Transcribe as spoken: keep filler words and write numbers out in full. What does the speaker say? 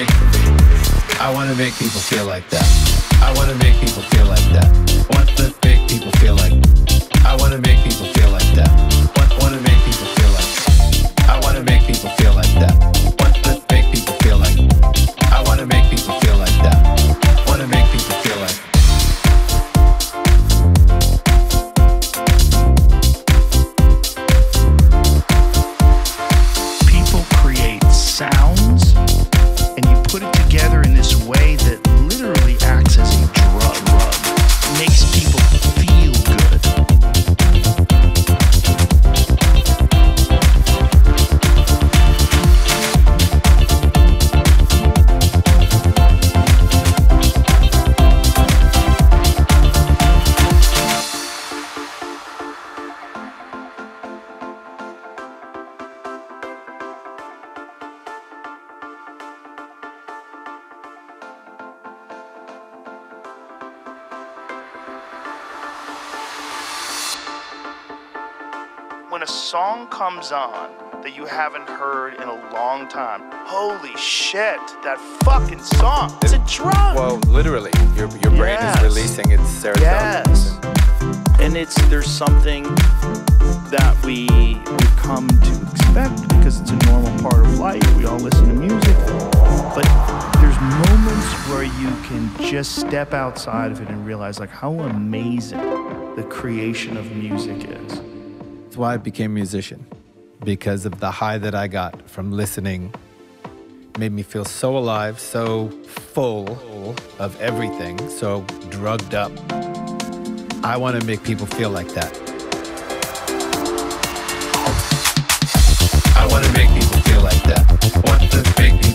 make, I wanna make people feel like that. I wanna make people feel like that. Want to make people feel like that. I wanna make people feel like that. Want wanna make people feel like that. I wanna make people feel like that. Want to make people feel like that. I wanna make people feel like that. Wanna make people feel like that. When a song comes on that you haven't heard in a long time, holy shit, that fucking song, it's a drug. Well, literally, your, your brain yes. is releasing its serotonin. Yes. And it's, there's something that we, we've come to expect because it's a normal part of life. We all listen to music, but there's moments where you can just step outside of it and realize like how amazing the creation of music is. That's why I became a musician, because of the high that I got from listening. It made me feel so alive, so full of everything, so drugged up. I want to make people feel like that. I want to make people feel like that. Want to make people